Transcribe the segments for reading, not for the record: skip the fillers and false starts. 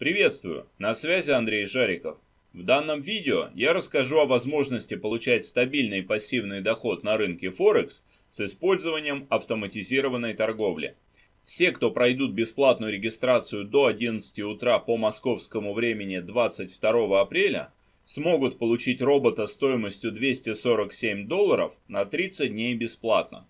Приветствую, на связи Андрей Жариков. В данном видео я расскажу о возможности получать стабильный пассивный доход на рынке Форекс с использованием автоматизированной торговли. Все, кто пройдут бесплатную регистрацию до 11 утра по московскому времени 22 апреля, смогут получить робота стоимостью $247 на 30 дней бесплатно.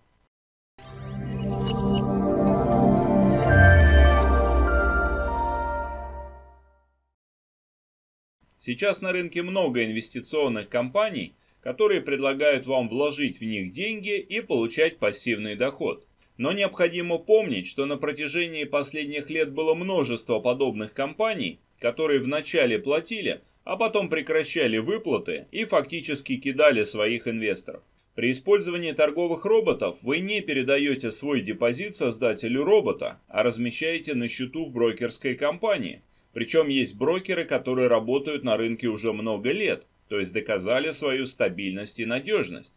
Сейчас на рынке много инвестиционных компаний, которые предлагают вам вложить в них деньги и получать пассивный доход. Но необходимо помнить, что на протяжении последних лет было множество подобных компаний, которые вначале платили, а потом прекращали выплаты и фактически кидали своих инвесторов. При использовании торговых роботов вы не передаете свой депозит создателю робота, а размещаете на счету в брокерской компании. Причем есть брокеры, которые работают на рынке уже много лет, то есть доказали свою стабильность и надежность.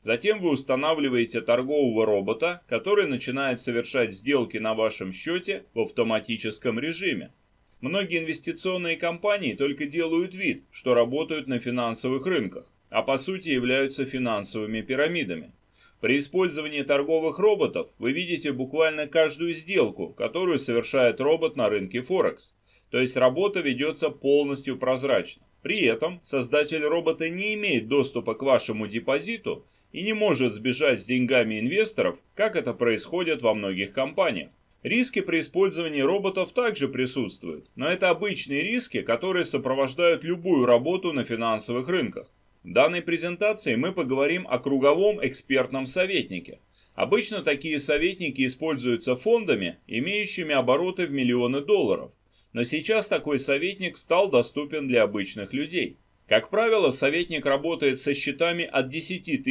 Затем вы устанавливаете торгового робота, который начинает совершать сделки на вашем счете в автоматическом режиме. Многие инвестиционные компании только делают вид, что работают на финансовых рынках, а по сути являются финансовыми пирамидами. При использовании торговых роботов вы видите буквально каждую сделку, которую совершает робот на рынке Форекс. То есть работа ведется полностью прозрачно. При этом создатель робота не имеет доступа к вашему депозиту и не может сбежать с деньгами инвесторов, как это происходит во многих компаниях. Риски при использовании роботов также присутствуют, но это обычные риски, которые сопровождают любую работу на финансовых рынках. В данной презентации мы поговорим о круговом экспертном советнике. Обычно такие советники используются фондами, имеющими обороты в миллионы долларов. Но сейчас такой советник стал доступен для обычных людей. Как правило, советник работает со счетами от $10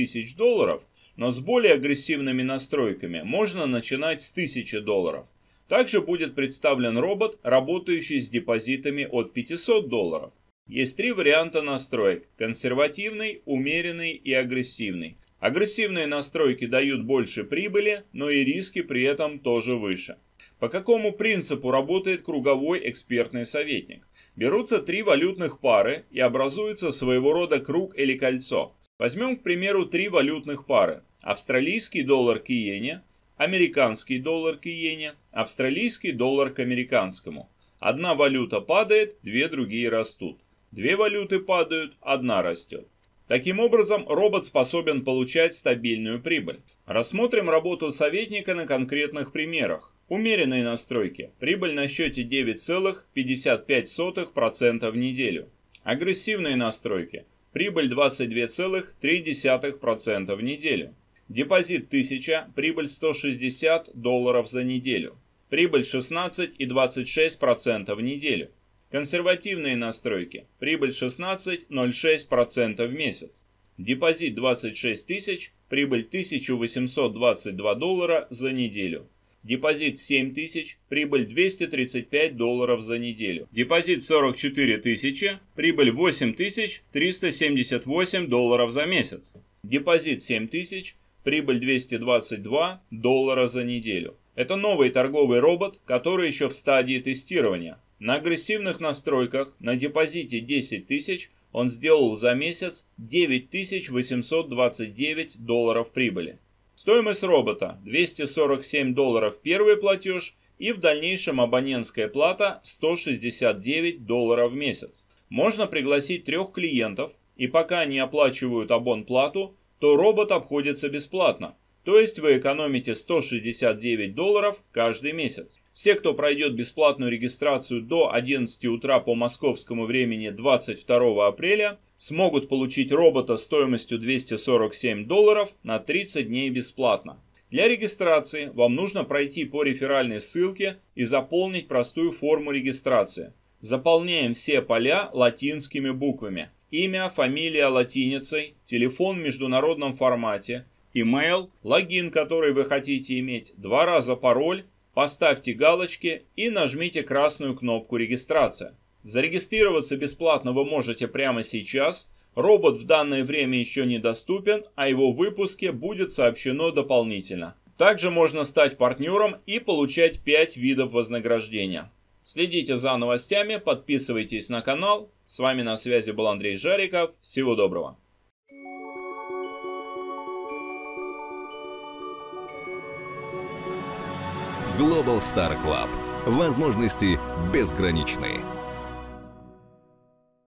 000, но с более агрессивными настройками можно начинать с $1000. Также будет представлен робот, работающий с депозитами от $500. Есть три варианта настроек – консервативный, умеренный и агрессивный. Агрессивные настройки дают больше прибыли, но и риски при этом тоже выше. По какому принципу работает круговой экспертный советник? Берутся три валютных пары и образуется своего рода круг или кольцо. Возьмем, к примеру, три валютных пары. Австралийский доллар к иене, американский доллар к иене, австралийский доллар к американскому. Одна валюта падает, две другие растут. Две валюты падают, одна растет. Таким образом, робот способен получать стабильную прибыль. Рассмотрим работу советника на конкретных примерах. Умеренные настройки. Прибыль на счете 9,55% в неделю. Агрессивные настройки. Прибыль 22,3% в неделю. Депозит 1000, прибыль $160 за неделю. Прибыль 16,26% в неделю. Консервативные настройки. Прибыль 16,06% в месяц. Депозит 26 тысяч, прибыль $1822 за неделю. Депозит 7 тысяч, прибыль $235 за неделю. Депозит 44 тысячи, прибыль $8378 за месяц. Депозит 7 тысяч, прибыль $222 за неделю. Это новый торговый робот, который еще в стадии тестирования. На агрессивных настройках на депозите 10 тысяч он сделал за месяц $9829 прибыли. Стоимость робота $247 первый платеж и в дальнейшем абонентская плата $169 в месяц. Можно пригласить 3 клиентов, и пока они оплачивают абонплату, то робот обходится бесплатно, то есть вы экономите $169 каждый месяц. Все, кто пройдет бесплатную регистрацию до 11 утра по московскому времени 22 апреля, смогут получить робота стоимостью $247 на 30 дней бесплатно. Для регистрации вам нужно пройти по реферальной ссылке и заполнить простую форму регистрации. Заполняем все поля латинскими буквами. Имя, фамилия латиницей, телефон в международном формате, имейл, логин, который вы хотите иметь, 2 раза пароль, поставьте галочки и нажмите красную кнопку «Регистрация». Зарегистрироваться бесплатно вы можете прямо сейчас. Робот в данное время еще недоступен, о его выпуске будет сообщено дополнительно. Также можно стать партнером и получать 5 видов вознаграждения. Следите за новостями, подписывайтесь на канал. С вами на связи был Андрей Жариков. Всего доброго. Global Star Club. Возможности безграничны.